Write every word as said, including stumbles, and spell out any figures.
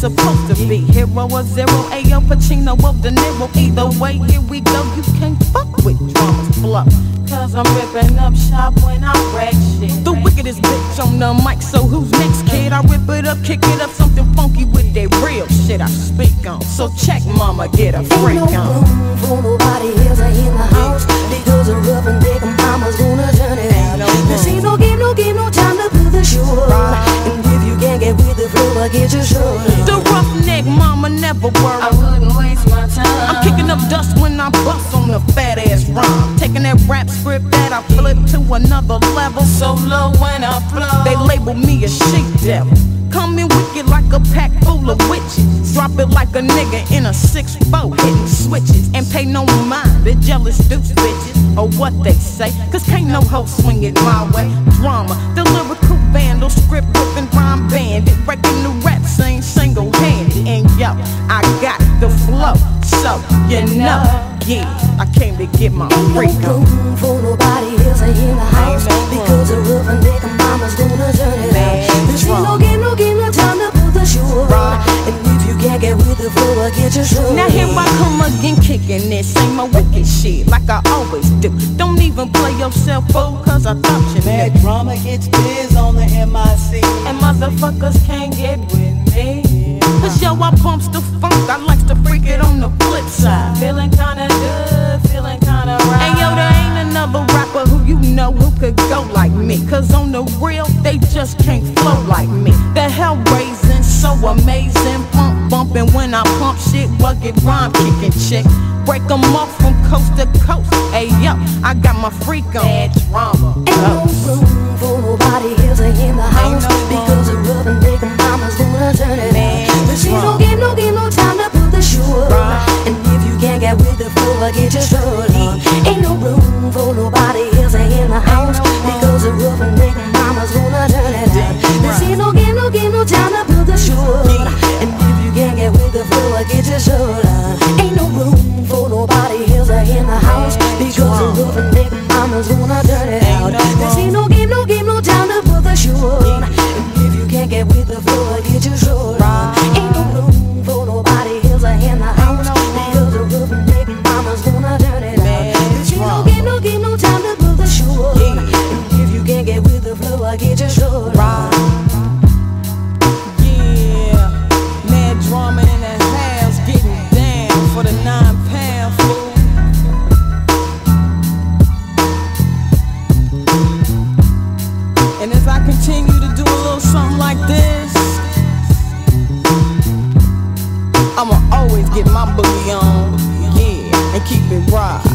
supposed to be. Hero or zero, Ayo, Pacino or De Niro. Either way, here we go, you can't fuck with drama's fluff. Cause I'm ripping up shop when I wreck shit. The wickedest bitch on the mic, so who's next, kid? I rip it up, kick it up, something funky with that real shit I speak on. So check mama, get a freak on. Ain't no room for nobody else in the house, because a rough and big mama's gonna turn it out. This ain't no game, no game, no time to build the show. And if you can't get with the flow, I get you sure. The roughneck mama never worry, I wouldn't waste my time. I'm kicking up dust when I bust on the fat ass rhyme, taking that rap script that I flip to another level. So low when I flow, they label me a sheep devil. Coming wicked like a pack full of witches. Drop it like a nigga in a six four, hitting switches. And pay no mind the jealous deuce bitches, or what they say, cause can't no hoe swing it my way. Drama, the lyrical vandal, script whipping rhyme bandit, breaking the rap scene single handed. And yo, I got the flow, so you know, yeah, I came to get my freak on. Ain't no room for nobody else in the house, because a rough and nigga mama's gonna turn it out. This ain't no game, no game, no time to pull the shoe around. And if you can't get with the flow, I get your shoe. Now here I come again kicking this, ain't my wicked shit like I always do. Don't even play yourself, fool, cause I thought you knew. Mad Drama gets biz on the M I C, and motherfuckers can't get with me. Cause yo, I bumps the funk, I likes to freak it on the flip side. Feeling kinda good, feeling kinda right. And yo, there ain't another rapper who you know who could go like me. Cause on the real, they just can't flow like me. The hell raising, so amazing, pump bumping when I pump shit, rugged rhyme kicking chick. Break them off from coast to coast. Hey yo, I got my freak on. Mad Drama. Ain't no room for nobody else in the house, because a rough and big mama's gonna turn it out. This ain't no game, no game, no time to put the shoe on. And if you can't get with the flow, I get your shirt on. Ain't no room for nobody else in the house, because a rough and big mama's gonna turn it out. This ain't no game, no game, no time to put the shoe on. And if you can't get with the flow, I get your shirt on. Ain't no room for nobody else in the house, because a rough and big mama's gonna turn it out. This ain't no game, no game, no time to put the shoe on. And if you can't get with the flow, I get your shirt on. Get your shoulder. Yeah, Mad Drama in the house, getting down for the nine pound fool. And as I continue to do a little something like this, I'ma always get my boogie on, yeah, and keep it raw.